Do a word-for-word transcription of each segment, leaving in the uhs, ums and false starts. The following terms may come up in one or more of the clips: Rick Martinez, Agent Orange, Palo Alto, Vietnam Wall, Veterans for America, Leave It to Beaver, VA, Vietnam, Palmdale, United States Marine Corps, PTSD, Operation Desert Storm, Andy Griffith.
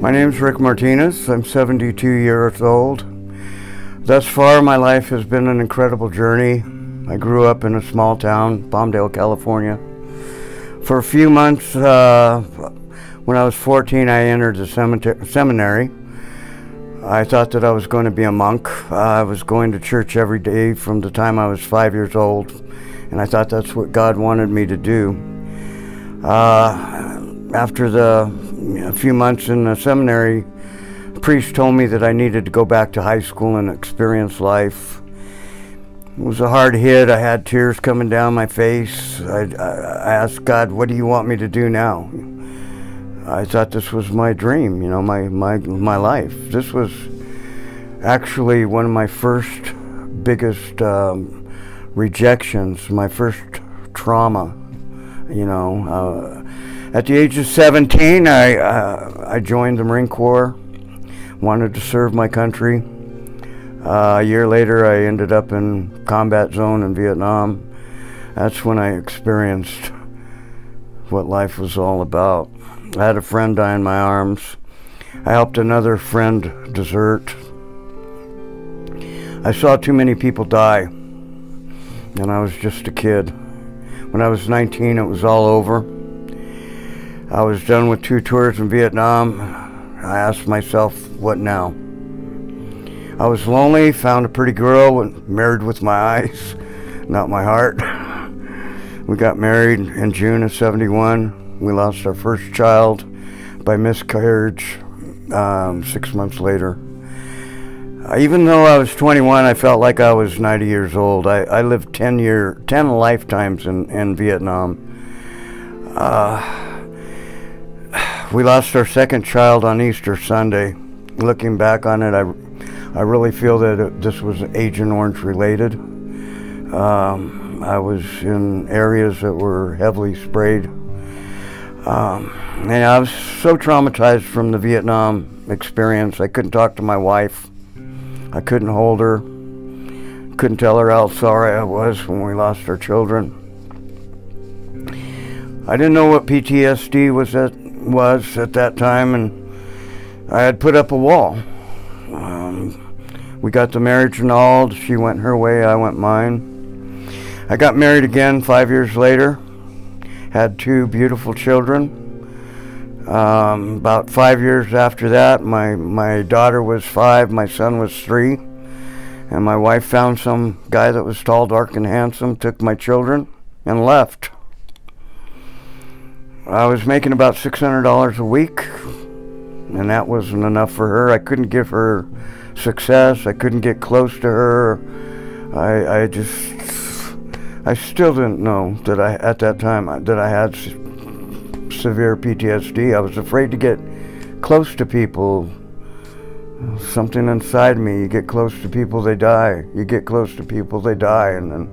My name's Rick Martinez. I'm seventy-two years old. Thus far, my life has been an incredible journey. I grew up in a small town, Palmdale, California. For a few months, uh, when I was fourteen, I entered the seminary. I thought that I was going to be a monk. Uh, I was going to church every day from the time I was five years old, and I thought that's what God wanted me to do. Uh, after the A few months in the seminary, the priest told me that I needed to go back to high school and experience life. It was a hard hit. I had tears coming down my face. I, I asked God, what do you want me to do now? I thought this was my dream, you know, my, my, my life. This was actually one of my first biggest um, rejections, my first trauma, you know. Uh, At the age of seventeen, I, uh, I joined the Marine Corps, wanted to serve my country. Uh, a year later, I ended up in combat zone in Vietnam. That's when I experienced what life was all about. I had a friend die in my arms. I helped another friend desert. I saw too many people die, and I was just a kid. When I was nineteen, it was all over. I was done with two tours in Vietnam. I asked myself, what now? I was lonely, found a pretty girl, married with my eyes, not my heart. We got married in June of seventy-one. We lost our first child by miscarriage um, six months later. Even though I was twenty-one, I felt like I was ninety years old. I, I lived ten, year, ten lifetimes in, in Vietnam. Uh, We lost our second child on Easter Sunday. Looking back on it, I, I really feel that it, this was Agent Orange related. Um, I was in areas that were heavily sprayed. Um, and I was so traumatized from the Vietnam experience. I couldn't talk to my wife. I couldn't hold her. Couldn't tell her how sorry I was when we lost our children. I didn't know what P T S D was at was at that time, and I had put up a wall. Um, we got the marriage annulled. She went her way, I went mine. I got married again five years later, had two beautiful children. Um, about five years after that, my, my daughter was five, my son was three, and my wife found some guy that was tall, dark, and handsome, took my children, and left. I was making about six hundred dollars a week, and that wasn't enough for her. I couldn't give her success. I couldn't get close to her. I, I just, I still didn't know that I, at that time, that I had severe P T S D. I was afraid to get close to people. Something inside me, you get close to people, they die. You get close to people, they die. And then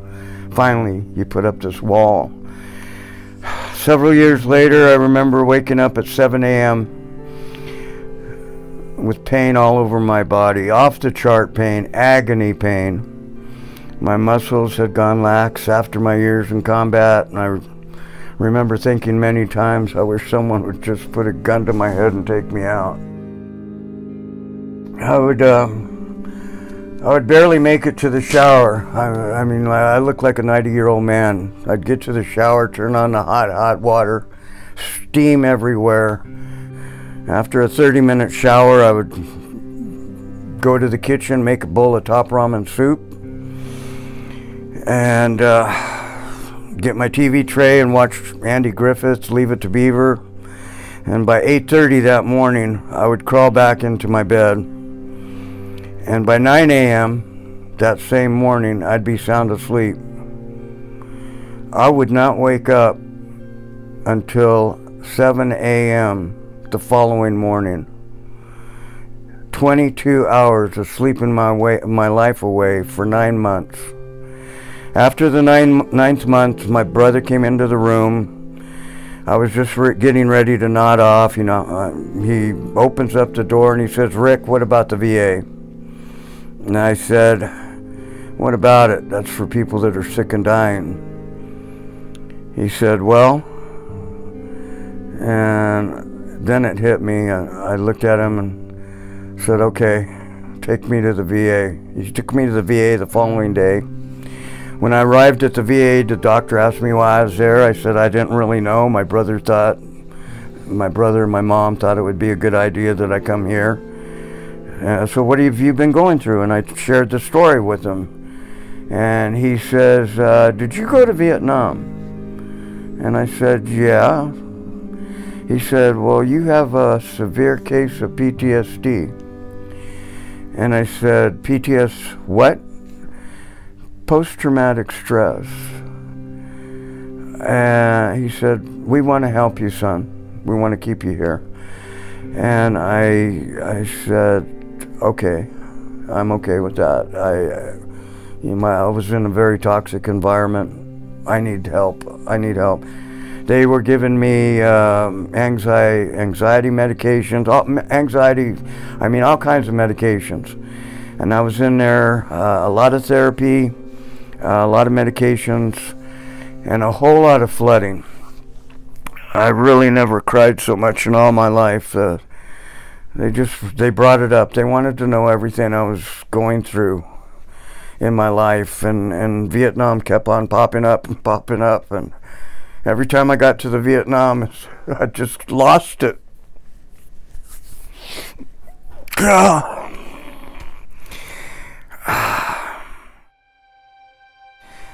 finally, you put up this wall. Several years later, I remember waking up at seven A M with pain all over my body, off the chart pain, agony pain. My muscles had gone lax after my years in combat, and I remember thinking many times, I wish someone would just put a gun to my head and take me out. I would, uh, I would barely make it to the shower. I, I mean, I looked like a ninety-year-old man. I'd get to the shower, turn on the hot, hot water, steam everywhere. After a thirty-minute shower, I would go to the kitchen, make a bowl of top ramen soup, and uh, get my T V tray and watch Andy Griffith's Leave It to Beaver. And by eight thirty that morning, I would crawl back into my bed. And by nine A M that same morning, I'd be sound asleep. I would not wake up until seven A M the following morning. twenty-two hours of sleeping my way, my life away for nine months. After the nine, ninth month, my brother came into the room. I was just re getting ready to nod off, you know. Uh, he opens up the door and he says, "Rick, what about the V A?" And I said, "What about it? That's for people that are sick and dying." He said, "Well," and then it hit me. I, I looked at him and said, "Okay, take me to the V A." He took me to the V A the following day. When I arrived at the V A, the doctor asked me why I was there. I said I didn't really know. My brother thought, my brother and my mom thought it would be a good idea that I come here. Uh, so what have you been going through? And I shared the story with him. And he says, uh, "Did you go to Vietnam?" And I said, "Yeah." He said, "Well, you have a severe case of P T S D. And I said, "P T S D what?" "Post-traumatic stress." And uh, he said, "We want to help you, son. We want to keep you here." And I, I said, "Okay, I'm okay with that. I, you know, I was in a very toxic environment. I need help. I need help." They were giving me um, anxiety, anxiety medications, all, anxiety. I mean, all kinds of medications. And I was in there, uh, a lot of therapy. Uh, a lot of medications, and a whole lot of flooding. I really never cried so much in all my life. Uh, they just, they brought it up. They wanted to know everything I was going through in my life, and, and Vietnam kept on popping up and popping up, and every time I got to the Vietnam, I just lost it.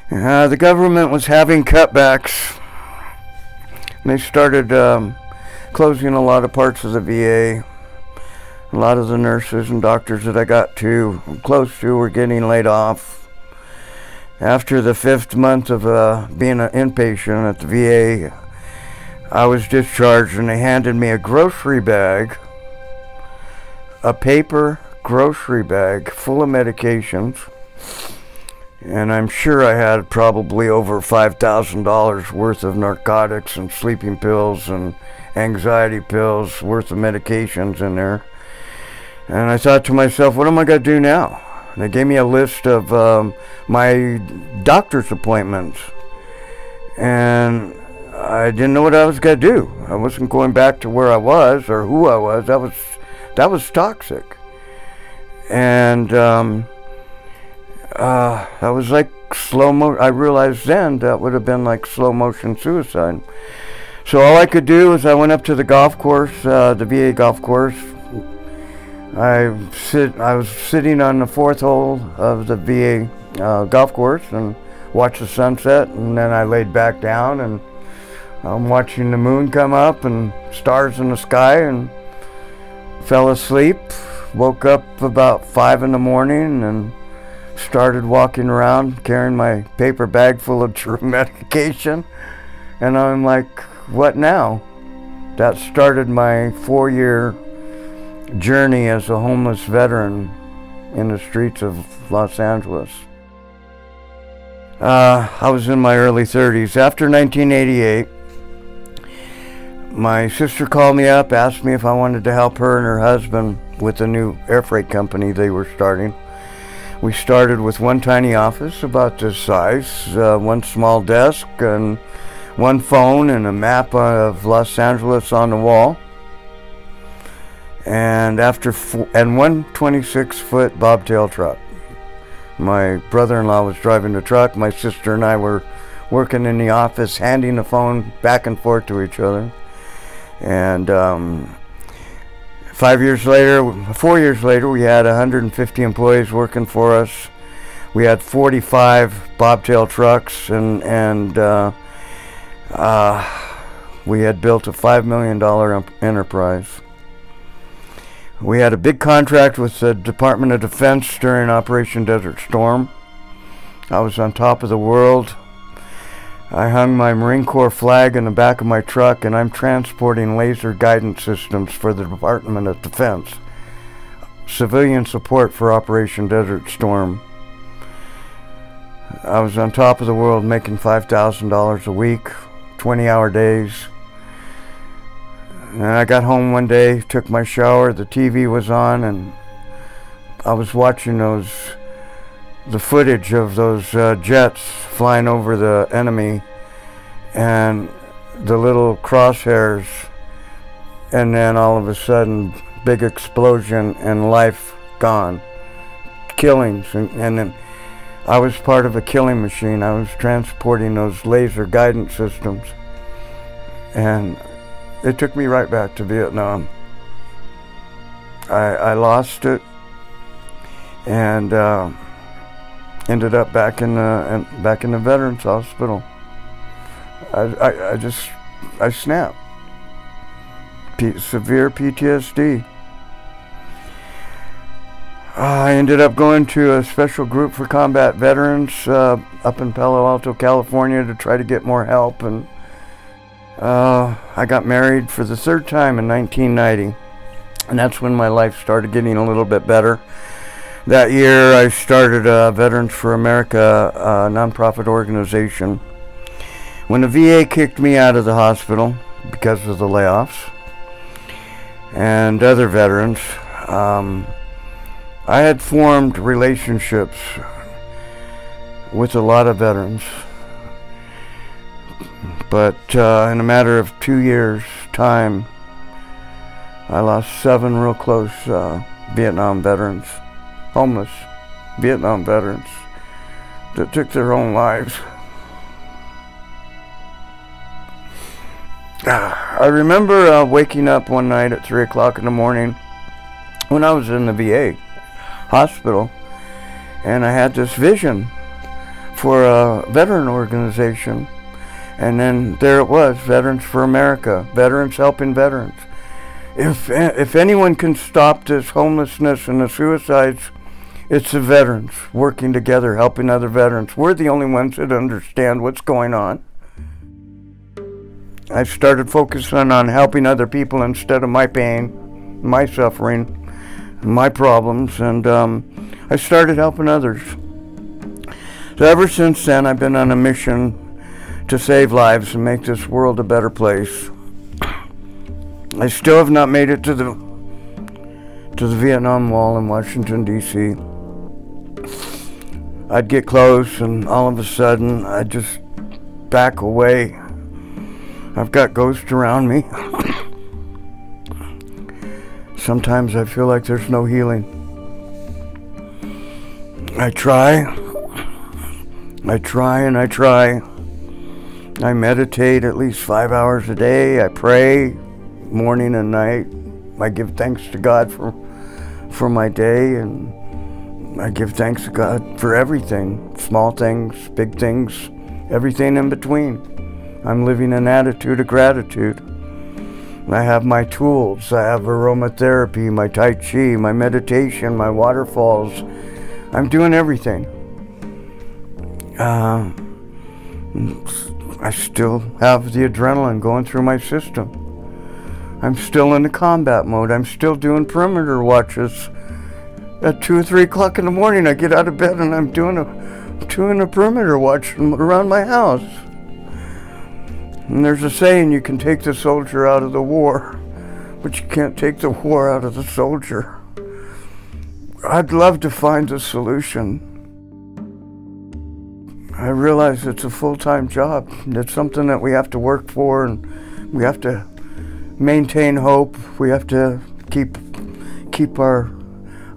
Uh, the government was having cutbacks. They started um, closing a lot of parts of the V A. A lot of the nurses and doctors that I got to, close to, were getting laid off. After the fifth month of uh, being an inpatient at the V A, I was discharged, and they handed me a grocery bag, a paper grocery bag full of medications. And I'm sure I had probably over five thousand dollars worth of narcotics and sleeping pills and anxiety pills worth of medications in there. And I thought to myself, what am I going to do now? And they gave me a list of um, my doctor's appointments. And I didn't know what I was going to do. I wasn't going back to where I was or who I was. That was, that was toxic. And... Um, Uh, I was like slow motion. I realized then that would have been like slow motion suicide. So all I could do is I went up to the golf course, uh, the V A golf course. I sit. I was sitting on the fourth hole of the V A uh, golf course and watched the sunset. And then I laid back down and I'm watching the moon come up and stars in the sky, and fell asleep. Woke up about five in the morning and started walking around carrying my paper bag full of medication, and I'm like, what now? That started my four-year journey as a homeless veteran in the streets of Los Angeles. Uh, I was in my early thirties. After nineteen eighty-eight, my sister called me up, asked me if I wanted to help her and her husband with a new air freight company they were starting. We started with one tiny office about this size, uh, one small desk, and one phone, and a map of Los Angeles on the wall, and after f and one twenty-six foot bobtail truck. My brother-in-law was driving the truck. My sister and I were working in the office, handing the phone back and forth to each other. And um, Five years later, four years later, we had one hundred fifty employees working for us. We had forty-five bobtail trucks, and, and uh, uh, we had built a five million dollar enterprise. We had a big contract with the Department of Defense during Operation Desert Storm. I was on top of the world. I hung my Marine Corps flag in the back of my truck, and I'm transporting laser guidance systems for the Department of Defense. Civilian support for Operation Desert Storm. I was on top of the world making five thousand dollars a week, twenty hour days. And I got home one day, took my shower, the T V was on, and I was watching those, the footage of those uh, jets flying over the enemy and the little crosshairs, and then all of a sudden, big explosion and life gone. Killings, and, and then I was part of a killing machine. I was transporting those laser guidance systems, and it took me right back to Vietnam. I, I lost it, and uh, ended up back in the in, back in the Veterans Hospital. I, I, I just I snapped. P- severe P T S D. Uh, I ended up going to a special group for combat veterans uh, up in Palo Alto, California, to try to get more help. And uh, I got married for the third time in nineteen ninety, and that's when my life started getting a little bit better. That year, I started uh, Veterans for America, a nonprofit organization. When the V A kicked me out of the hospital because of the layoffs and other veterans, um, I had formed relationships with a lot of veterans, but uh, in a matter of two years' time, I lost seven real close uh, Vietnam veterans, homeless Vietnam veterans that took their own lives. I remember uh, waking up one night at three o'clock in the morning when I was in the V A hospital, and I had this vision for a veteran organization, and then there it was, Veterans for America, veterans helping veterans. If, if anyone can stop this homelessness and the suicides, it's the veterans working together, helping other veterans. We're the only ones that understand what's going on. I started focusing on helping other people instead of my pain, my suffering, my problems, and um, I started helping others. So ever since then, I've been on a mission to save lives and make this world a better place. I still have not made it to the to the Vietnam Wall in Washington, D C I'd get close, and all of a sudden, I'd just back away. I've got ghosts around me. Sometimes I feel like there's no healing. I try, I try and I try. I meditate at least five hours a day. I pray morning and night. I give thanks to God for, for my day, and I give thanks to God for everything. Small things, big things, everything in between. I'm living an attitude of gratitude. I have my tools, I have aromatherapy, my Tai Chi, my meditation, my waterfalls. I'm doing everything. Uh, I still have the adrenaline going through my system. I'm still in the combat mode. I'm still doing perimeter watches. At two or three o'clock in the morning, I get out of bed and I'm doing a, doing a perimeter watch around my house. And there's a saying, you can take the soldier out of the war, but you can't take the war out of the soldier. I'd love to find a solution. I realize it's a full-time job. It's something that we have to work for, and we have to maintain hope. We have to keep keep our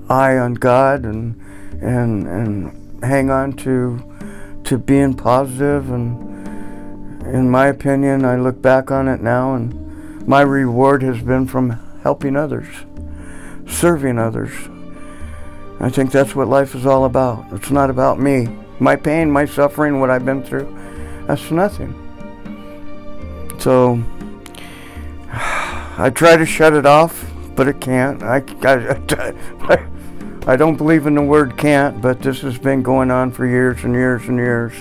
eye on God and and and hang on to to being positive. And in my opinion, I look back on it now, and my reward has been from helping others, serving others. I think that's what life is all about. It's not about me. My pain, my suffering, what I've been through, that's nothing. So I try to shut it off, but it can't. I, I, I don't believe in the word can't, but this has been going on for years and years and years.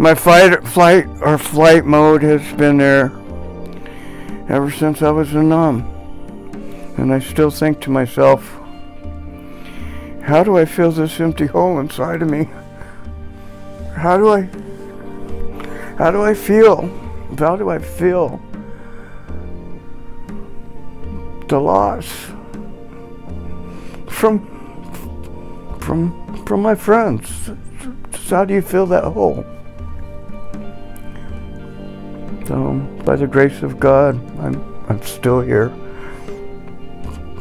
My fight, flight or flight mode has been there ever since I was in Nam. And I still think to myself, how do I fill this empty hole inside of me? how do I, how do I feel? How do I feel the loss from, from, from my friends? Just how do you feel that hole? So, by the grace of God, I'm, I'm still here.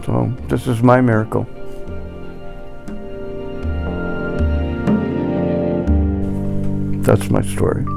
So, this is my miracle. That's my story.